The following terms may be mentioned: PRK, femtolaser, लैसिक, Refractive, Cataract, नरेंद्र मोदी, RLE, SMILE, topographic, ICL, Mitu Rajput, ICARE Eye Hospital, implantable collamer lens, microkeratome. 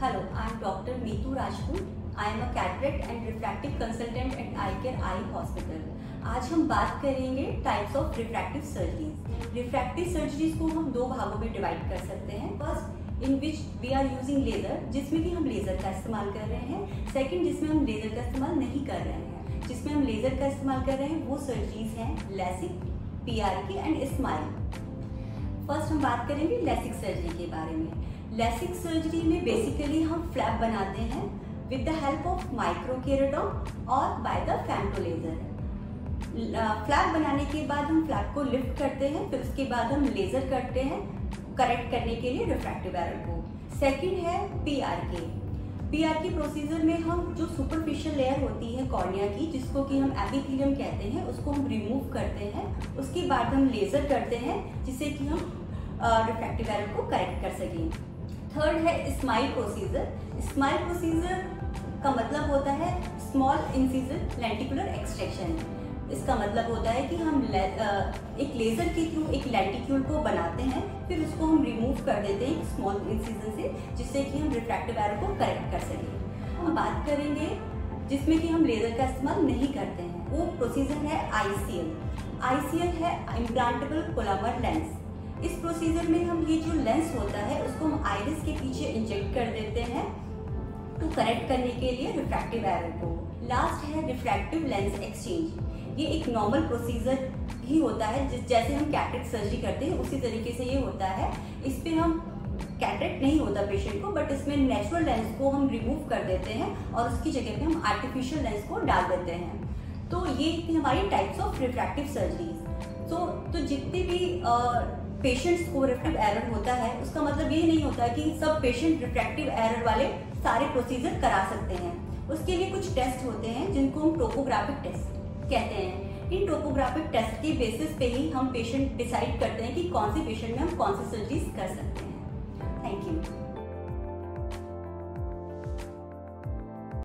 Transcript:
Hello, I am Dr. Mitu Rajput. I am a cataract and refractive consultant at I Care Eye Hospital. आज हम बात करेंगे types of refractive surgeries. Refractive surgeries को हम दो भागों में डिवाइड कर सकते हैं। First, in which we are using laser, जिसमें कि हम लेजर का इस्तेमाल कर रहे हैं। सेकेंड, जिसमें हम लेजर का इस्तेमाल नहीं कर रहे हैं। जिसमें हम लेजर का इस्तेमाल कर रहे हैं वो सर्जरीज हैं लैसिक, PRK and smile. First हम बात करेंगे लैसिक सर्जरी के बारे में। लैसिक सर्जरी में बेसिकली हम फ्लैप बनाते हैं with the help of microkeratome और बाय द femtolaser। फ्लैप बनाने के बाद हम फ्लैप को लिफ्ट करते हैं, फिर उसके बाद हम लेजर करते हैं करेक्ट करने के लिए रिफ्रैक्टिव एरर को। सेकंड है PRK। PRK प्रोसीजर में हम जो सुपरफिशियल लेयर होती है कॉर्निया की, जिसको कि हम एपिथेलियम कहते हैं, उसको हम रिमूव करते हैं। उसके बाद हम लेजर करते हैं जिससे कि हम रिफ्रैक्टिव एरर को करेक्ट कर सकें। थर्ड है स्माइल प्रोसीजर। स्माइल प्रोसीजर का मतलब होता है स्मॉल इंसिजर लेंटिकुलर एक्सट्रैक्शन। इसका मतलब होता है कि हम एक लेजर के थ्रू एक लेंटिक्यूल को बनाते हैं, फिर उसको हम रिमूव कर देते हैं एक स्मॉल इंसिजन से, जिससे कि हम रिफ्रैक्टिव एरर को करेक्ट कर सकें। हम बात करेंगे जिसमें कि हम लेजर का इस्तेमाल नहीं करते हैं, वो प्रोसीजर है ICL। ICL है इम्प्लांटेबल कोलामर लेंस। इस प्रोसीजर में हम ये जो लेंस होता है उसको हम आइरिस के पीछे इंजेक्ट कर देते हैं टू करेक्ट करने के लिए रिफ्रैक्टिव एरर को। लास्ट है रिफ्रैक्टिव लेंस एक्सचेंज। ये एक नॉर्मल प्रोसीजर ही होता है, जैसे हम कैटरेक्ट सर्जरी करते हैं उसी तरीके से ये होता है। इस पर हम कैटरेक्ट नहीं होता पेशेंट को, बट इसमें नेचुरल लेंस को हम रिमूव कर देते हैं और उसकी जगह पे हम आर्टिफिशियल लेंस को डाल देते हैं। तो ये थी हमारी टाइप्स ऑफ रिफ्रैक्टिव सर्जरीज। तो जितने भी पेशेंट्स को रिफ्रैक्टिव एरर होता है, उसका मतलब ये नहीं होता कि सब पेशेंट रिफ्रैक्टिव एरर वाले सारे प्रोसीजर करा सकते हैं। उसके लिए कुछ टेस्ट होते हैं जिनको हम टोपोग्राफिक टेस्ट कहते हैं। इन टोपोग्राफिक टेस्ट के बेसिस पे ही हम पेशेंट डिसाइड करते हैं कि कौन से पेशेंट में हम कौन सी सर्जरीज कर सकते हैं।